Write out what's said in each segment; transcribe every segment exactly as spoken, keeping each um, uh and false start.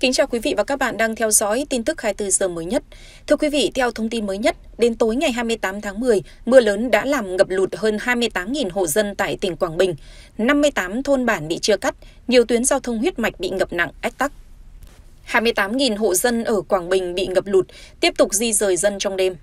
Kính chào quý vị và các bạn đang theo dõi tin tức hai mươi tư giờ mới nhất. Thưa quý vị, theo thông tin mới nhất, đến tối ngày hai mươi tám tháng mười, mưa lớn đã làm ngập lụt hơn hai mươi tám nghìn hộ dân tại tỉnh Quảng Bình. năm mươi tám thôn bản bị chia cắt, nhiều tuyến giao thông huyết mạch bị ngập nặng, ách tắc. hai mươi tám nghìn hộ dân ở Quảng Bình bị ngập lụt, tiếp tục di rời dân trong đêm.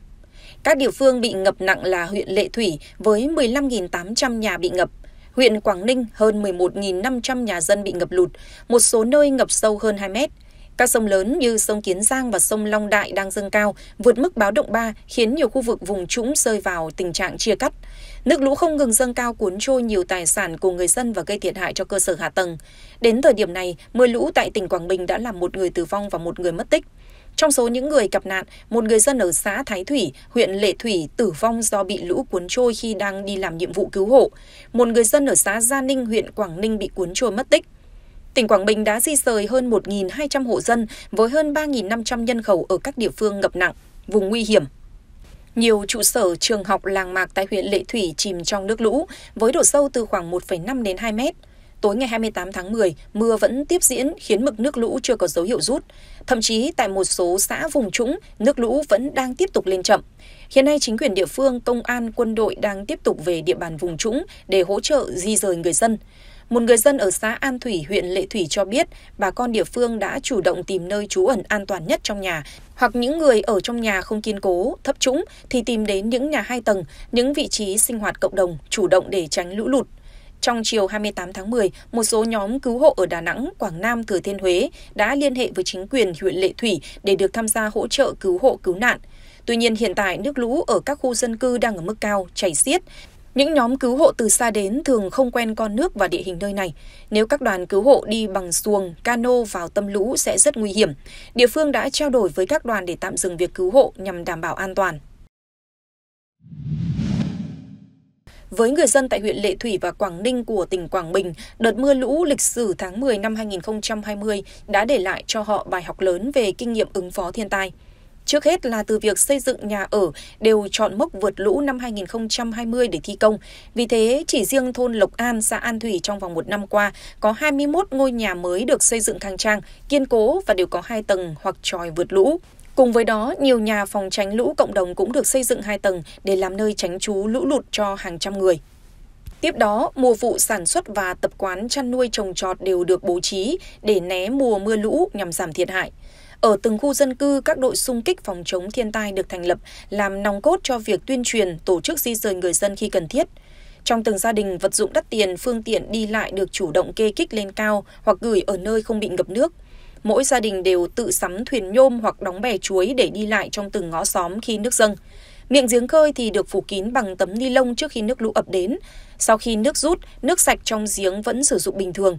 Các địa phương bị ngập nặng là huyện Lệ Thủy với mười lăm nghìn tám trăm nhà bị ngập. Huyện Quảng Ninh hơn mười một nghìn năm trăm nhà dân bị ngập lụt, một số nơi ngập sâu hơn hai mét. Các sông lớn như sông Kiến Giang và sông Long Đại đang dâng cao, vượt mức báo động ba khiến nhiều khu vực vùng trũng rơi vào tình trạng chia cắt. Nước lũ không ngừng dâng cao cuốn trôi nhiều tài sản của người dân và gây thiệt hại cho cơ sở hạ tầng. Đến thời điểm này, mưa lũ tại tỉnh Quảng Bình đã làm một người tử vong và một người mất tích. Trong số những người gặp nạn, một người dân ở xã Thái Thủy, huyện Lệ Thủy tử vong do bị lũ cuốn trôi khi đang đi làm nhiệm vụ cứu hộ. Một người dân ở xã Gia Ninh, huyện Quảng Ninh bị cuốn trôi mất tích. Tỉnh Quảng Bình đã di rời hơn một nghìn hai trăm hộ dân với hơn ba nghìn năm trăm nhân khẩu ở các địa phương ngập nặng, vùng nguy hiểm. Nhiều trụ sở trường học làng mạc tại huyện Lệ Thủy chìm trong nước lũ với độ sâu từ khoảng một phẩy năm đến hai mét. Tối ngày hai mươi tám tháng mười, mưa vẫn tiếp diễn khiến mực nước lũ chưa có dấu hiệu rút. Thậm chí tại một số xã vùng trũng, nước lũ vẫn đang tiếp tục lên chậm. Hiện nay chính quyền địa phương, công an, quân đội đang tiếp tục về địa bàn vùng trũng để hỗ trợ di rời người dân. Một người dân ở xã An Thủy, huyện Lệ Thủy cho biết bà con địa phương đã chủ động tìm nơi trú ẩn an toàn nhất trong nhà, hoặc những người ở trong nhà không kiên cố, thấp trũng thì tìm đến những nhà hai tầng, những vị trí sinh hoạt cộng đồng chủ động để tránh lũ lụt. Trong chiều hai mươi tám tháng mười, một số nhóm cứu hộ ở Đà Nẵng, Quảng Nam, Thừa Thiên Huế đã liên hệ với chính quyền huyện Lệ Thủy để được tham gia hỗ trợ cứu hộ cứu nạn. Tuy nhiên hiện tại nước lũ ở các khu dân cư đang ở mức cao, chảy xiết. Những nhóm cứu hộ từ xa đến thường không quen con nước và địa hình nơi này. Nếu các đoàn cứu hộ đi bằng xuồng, cano vào tâm lũ sẽ rất nguy hiểm. Địa phương đã trao đổi với các đoàn để tạm dừng việc cứu hộ nhằm đảm bảo an toàn. Với người dân tại huyện Lệ Thủy và Quảng Ninh của tỉnh Quảng Bình, đợt mưa lũ lịch sử tháng mười năm hai nghìn không trăm hai mươi đã để lại cho họ bài học lớn về kinh nghiệm ứng phó thiên tai. Trước hết là từ việc xây dựng nhà ở đều chọn mốc vượt lũ năm hai nghìn không trăm hai mươi để thi công. Vì thế, chỉ riêng thôn Lộc An, xã An Thủy trong vòng một năm qua, có hai mươi mốt ngôi nhà mới được xây dựng khang trang, kiên cố và đều có hai tầng hoặc chòi vượt lũ. Cùng với đó, nhiều nhà phòng tránh lũ cộng đồng cũng được xây dựng hai tầng để làm nơi tránh trú lũ lụt cho hàng trăm người. Tiếp đó, mùa vụ sản xuất và tập quán chăn nuôi trồng trọt đều được bố trí để né mùa mưa lũ nhằm giảm thiệt hại. Ở từng khu dân cư, các đội xung kích phòng chống thiên tai được thành lập, làm nòng cốt cho việc tuyên truyền, tổ chức di rời người dân khi cần thiết. Trong từng gia đình, vật dụng đắt tiền, phương tiện đi lại được chủ động kê kích lên cao hoặc gửi ở nơi không bị ngập nước. Mỗi gia đình đều tự sắm thuyền nhôm hoặc đóng bè chuối để đi lại trong từng ngõ xóm khi nước dâng. Miệng giếng khơi thì được phủ kín bằng tấm ni lông trước khi nước lũ ập đến. Sau khi nước rút, nước sạch trong giếng vẫn sử dụng bình thường.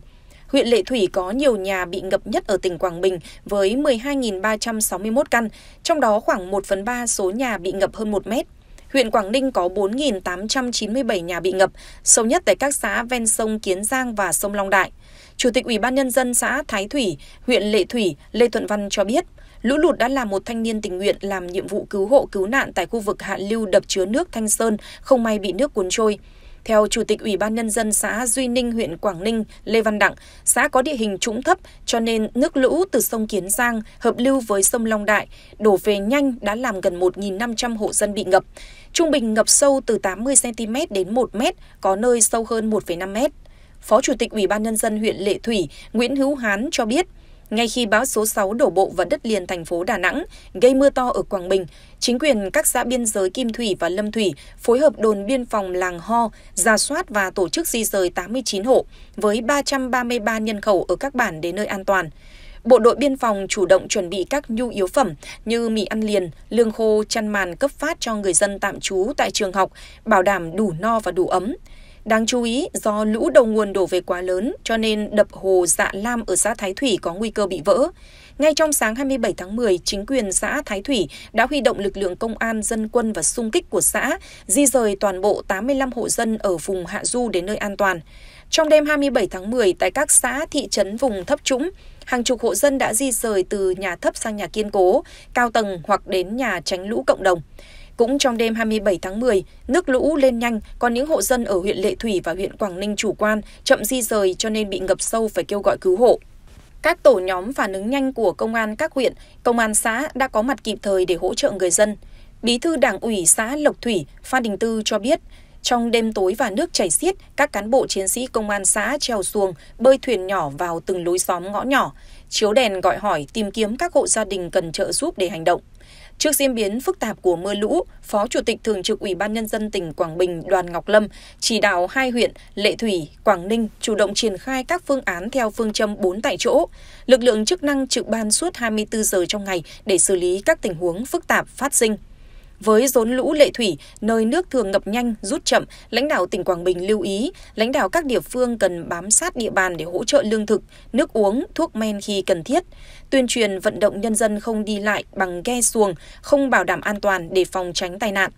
Huyện Lệ Thủy có nhiều nhà bị ngập nhất ở tỉnh Quảng Bình với mười hai nghìn ba trăm sáu mươi mốt căn, trong đó khoảng một phần ba số nhà bị ngập hơn một mét. Huyện Quảng Ninh có bốn nghìn tám trăm chín mươi bảy nhà bị ngập, sâu nhất tại các xã ven sông Kiến Giang và sông Long Đại. Chủ tịch Ủy ban Nhân dân xã Thái Thủy, huyện Lệ Thủy, Lê Thuận Văn cho biết, lũ lụt đã làm một thanh niên tình nguyện làm nhiệm vụ cứu hộ cứu nạn tại khu vực hạ lưu đập chứa nước Thanh Sơn, không may bị nước cuốn trôi. Theo Chủ tịch Ủy ban Nhân dân xã Duy Ninh, huyện Quảng Ninh, Lê Văn Đặng, xã có địa hình trũng thấp cho nên nước lũ từ sông Kiến Giang hợp lưu với sông Long Đại đổ về nhanh đã làm gần một nghìn năm trăm hộ dân bị ngập. Trung bình ngập sâu từ tám mươi xen-ti-mét đến một mét, có nơi sâu hơn một phẩy năm mét. Phó Chủ tịch Ủy ban Nhân dân huyện Lệ Thủy, Nguyễn Hữu Hán cho biết, ngay khi bão số sáu đổ bộ vào đất liền thành phố Đà Nẵng, gây mưa to ở Quảng Bình, chính quyền các xã biên giới Kim Thủy và Lâm Thủy phối hợp đồn biên phòng Làng Ho, rà soát và tổ chức di rời tám mươi chín hộ với ba trăm ba mươi ba nhân khẩu ở các bản đến nơi an toàn. Bộ đội biên phòng chủ động chuẩn bị các nhu yếu phẩm như mì ăn liền, lương khô, chăn màn cấp phát cho người dân tạm trú tại trường học, bảo đảm đủ no và đủ ấm. Đáng chú ý, do lũ đầu nguồn đổ về quá lớn cho nên đập hồ Dạ Lam ở xã Thái Thủy có nguy cơ bị vỡ. Ngay trong sáng hai mươi bảy tháng mười, chính quyền xã Thái Thủy đã huy động lực lượng công an, dân quân và xung kích của xã, di rời toàn bộ tám mươi lăm hộ dân ở vùng Hạ Du đến nơi an toàn. Trong đêm hai mươi bảy tháng mười, tại các xã thị trấn vùng thấp trũng, hàng chục hộ dân đã di rời từ nhà thấp sang nhà kiên cố, cao tầng hoặc đến nhà tránh lũ cộng đồng. Cũng trong đêm hai mươi bảy tháng mười, nước lũ lên nhanh, còn những hộ dân ở huyện Lệ Thủy và huyện Quảng Ninh chủ quan, chậm di rời cho nên bị ngập sâu phải kêu gọi cứu hộ. Các tổ nhóm phản ứng nhanh của công an các huyện, công an xã đã có mặt kịp thời để hỗ trợ người dân. Bí thư Đảng ủy xã Lộc Thủy Phan Đình Tư cho biết, trong đêm tối và nước chảy xiết, các cán bộ chiến sĩ công an xã trèo xuồng, bơi thuyền nhỏ vào từng lối xóm ngõ nhỏ, chiếu đèn gọi hỏi tìm kiếm các hộ gia đình cần trợ giúp để hành động. Trước diễn biến phức tạp của mưa lũ, Phó Chủ tịch Thường trực Ủy ban Nhân dân tỉnh Quảng Bình Đoàn Ngọc Lâm chỉ đạo hai huyện Lệ Thủy, Quảng Ninh chủ động triển khai các phương án theo phương châm bốn tại chỗ, lực lượng chức năng trực ban suốt hai mươi tư giờ trong ngày để xử lý các tình huống phức tạp phát sinh. Với rốn lũ Lệ Thủy, nơi nước thường ngập nhanh, rút chậm, lãnh đạo tỉnh Quảng Bình lưu ý, lãnh đạo các địa phương cần bám sát địa bàn để hỗ trợ lương thực, nước uống, thuốc men khi cần thiết. Tuyên truyền vận động nhân dân không đi lại bằng ghe xuồng, không bảo đảm an toàn để phòng tránh tai nạn.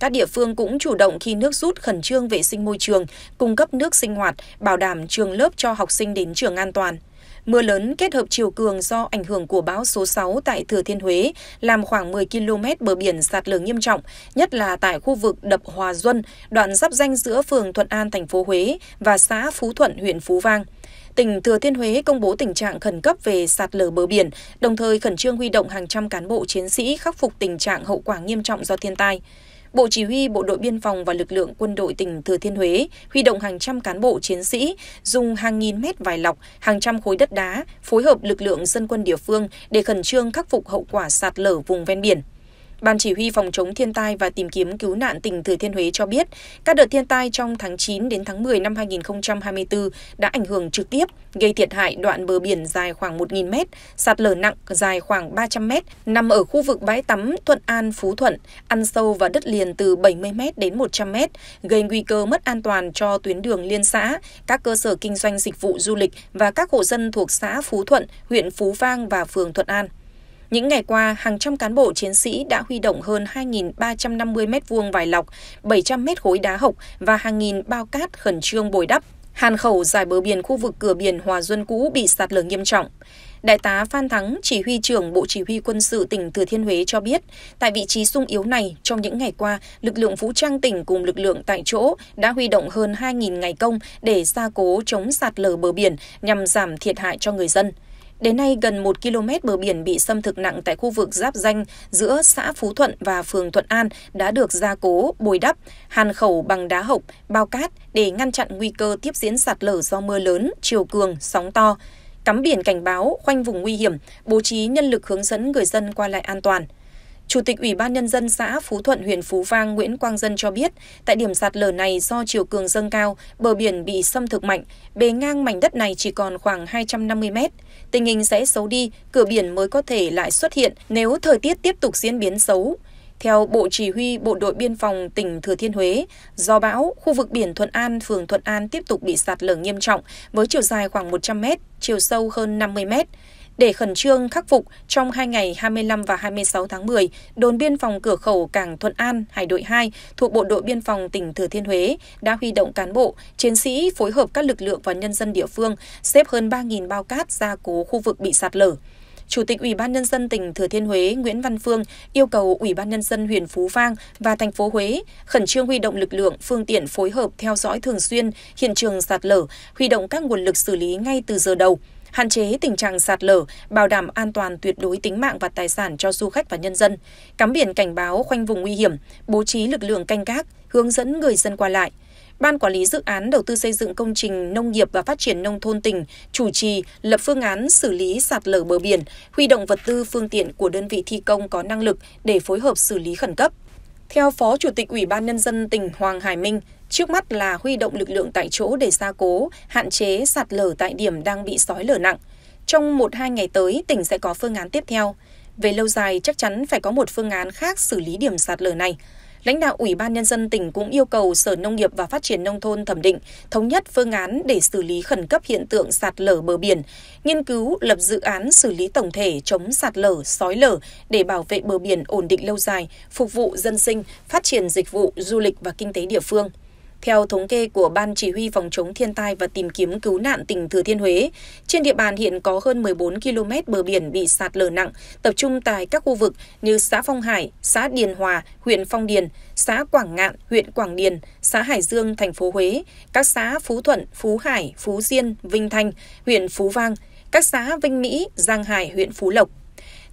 Các địa phương cũng chủ động khi nước rút khẩn trương vệ sinh môi trường, cung cấp nước sinh hoạt, bảo đảm trường lớp cho học sinh đến trường an toàn. Mưa lớn kết hợp chiều cường do ảnh hưởng của bão số sáu tại Thừa Thiên Huế làm khoảng mười ki lô mét bờ biển sạt lở nghiêm trọng, nhất là tại khu vực đập Hòa Duân, đoạn giáp ranh giữa phường Thuận An, thành phố Huế và xã Phú Thuận, huyện Phú Vang. Tỉnh Thừa Thiên Huế công bố tình trạng khẩn cấp về sạt lở bờ biển, đồng thời khẩn trương huy động hàng trăm cán bộ chiến sĩ khắc phục tình trạng hậu quả nghiêm trọng do thiên tai. Bộ Chỉ huy Bộ đội Biên phòng và lực lượng quân đội tỉnh Thừa Thiên Huế huy động hàng trăm cán bộ chiến sĩ, dùng hàng nghìn mét vải lọc, hàng trăm khối đất đá, phối hợp lực lượng dân quân địa phương để khẩn trương khắc phục hậu quả sạt lở vùng ven biển. Ban Chỉ huy Phòng chống thiên tai và tìm kiếm cứu nạn tỉnh Thừa Thiên Huế cho biết, các đợt thiên tai trong tháng chín đến tháng mười năm hai nghìn không trăm hai mươi tư đã ảnh hưởng trực tiếp, gây thiệt hại đoạn bờ biển dài khoảng một nghìn mét, sạt lở nặng dài khoảng ba trăm mét, nằm ở khu vực bãi tắm Thuận An, Phú Thuận, ăn sâu vào đất liền từ bảy mươi mét đến một trăm mét, gây nguy cơ mất an toàn cho tuyến đường liên xã, các cơ sở kinh doanh dịch vụ du lịch và các hộ dân thuộc xã Phú Thuận, huyện Phú Vang và phường Thuận An. Những ngày qua, hàng trăm cán bộ chiến sĩ đã huy động hơn hai nghìn ba trăm năm mươi mét vuông vải lọc, bảy trăm mét khối đá hộc và hàng nghìn bao cát khẩn trương bồi đắp. Hàn khẩu dải bờ biển khu vực cửa biển Hòa Duân cũ bị sạt lở nghiêm trọng. Đại tá Phan Thắng, Chỉ huy trưởng Bộ Chỉ huy Quân sự tỉnh Thừa Thiên Huế cho biết, tại vị trí xung yếu này, trong những ngày qua, lực lượng vũ trang tỉnh cùng lực lượng tại chỗ đã huy động hơn hai nghìn ngày công để gia cố chống sạt lở bờ biển nhằm giảm thiệt hại cho người dân. Đến nay, gần một ki lô mét bờ biển bị xâm thực nặng tại khu vực giáp ranh giữa xã Phú Thuận và phường Thuận An đã được gia cố, bồi đắp, hàn khẩu bằng đá hộc, bao cát để ngăn chặn nguy cơ tiếp diễn sạt lở do mưa lớn, chiều cường, sóng to, cắm biển cảnh báo, khoanh vùng nguy hiểm, bố trí nhân lực hướng dẫn người dân qua lại an toàn. Chủ tịch Ủy ban Nhân dân xã Phú Thuận, huyện Phú Vang Nguyễn Quang Dân cho biết, tại điểm sạt lở này do chiều cường dâng cao, bờ biển bị xâm thực mạnh, bề ngang mảnh đất này chỉ còn khoảng hai trăm năm mươi mét. Tình hình sẽ xấu đi, cửa biển mới có thể lại xuất hiện nếu thời tiết tiếp tục diễn biến xấu. Theo Bộ Chỉ huy Bộ đội Biên phòng tỉnh Thừa Thiên Huế, do bão, khu vực biển Thuận An, phường Thuận An tiếp tục bị sạt lở nghiêm trọng với chiều dài khoảng một trăm mét, chiều sâu hơn năm mươi mét. Để khẩn trương khắc phục, trong hai ngày hai mươi lăm và hai mươi sáu tháng mười, đồn biên phòng cửa khẩu Cảng Thuận An, Hải đội hai thuộc Bộ đội Biên phòng tỉnh Thừa Thiên Huế đã huy động cán bộ, chiến sĩ phối hợp các lực lượng và nhân dân địa phương xếp hơn ba nghìn bao cát gia cố khu vực bị sạt lở. Chủ tịch Ủy ban Nhân dân tỉnh Thừa Thiên Huế Nguyễn Văn Phương yêu cầu Ủy ban Nhân dân huyện Phú Vang và thành phố Huế khẩn trương huy động lực lượng, phương tiện phối hợp theo dõi thường xuyên hiện trường sạt lở, huy động các nguồn lực xử lý ngay từ giờ đầu, hạn chế tình trạng sạt lở, bảo đảm an toàn tuyệt đối tính mạng và tài sản cho du khách và nhân dân, cắm biển cảnh báo khoanh vùng nguy hiểm, bố trí lực lượng canh gác, hướng dẫn người dân qua lại. Ban Quản lý Dự án Đầu tư xây dựng công trình Nông nghiệp và Phát triển Nông thôn tỉnh chủ trì lập phương án xử lý sạt lở bờ biển, huy động vật tư phương tiện của đơn vị thi công có năng lực để phối hợp xử lý khẩn cấp. Theo Phó Chủ tịch Ủy ban Nhân dân tỉnh Hoàng Hải Minh, trước mắt là huy động lực lượng tại chỗ để gia cố, hạn chế sạt lở tại điểm đang bị sói lở nặng. Trong một đến hai ngày tới, tỉnh sẽ có phương án tiếp theo. Về lâu dài, chắc chắn phải có một phương án khác xử lý điểm sạt lở này. Lãnh đạo Ủy ban Nhân dân tỉnh cũng yêu cầu Sở Nông nghiệp và Phát triển Nông thôn thẩm định, thống nhất phương án để xử lý khẩn cấp hiện tượng sạt lở bờ biển, nghiên cứu lập dự án xử lý tổng thể chống sạt lở, xói lở để bảo vệ bờ biển ổn định lâu dài, phục vụ dân sinh, phát triển dịch vụ, du lịch và kinh tế địa phương. Theo thống kê của Ban Chỉ huy Phòng chống thiên tai và tìm kiếm cứu nạn tỉnh Thừa Thiên Huế, trên địa bàn hiện có hơn mười bốn ki lô mét bờ biển bị sạt lở nặng, tập trung tại các khu vực như xã Phong Hải, xã Điền Hòa, huyện Phong Điền, xã Quảng Ngạn, huyện Quảng Điền, xã Hải Dương, thành phố Huế, các xã Phú Thuận, Phú Hải, Phú Diên, Vinh Thanh, huyện Phú Vang, các xã Vinh Mỹ, Giang Hải, huyện Phú Lộc.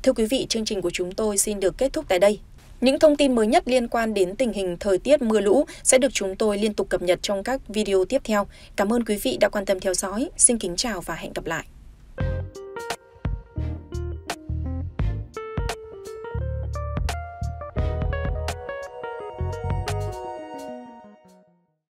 Thưa quý vị, chương trình của chúng tôi xin được kết thúc tại đây. Những thông tin mới nhất liên quan đến tình hình thời tiết mưa lũ sẽ được chúng tôi liên tục cập nhật trong các video tiếp theo. Cảm ơn quý vị đã quan tâm theo dõi. Xin kính chào và hẹn gặp lại.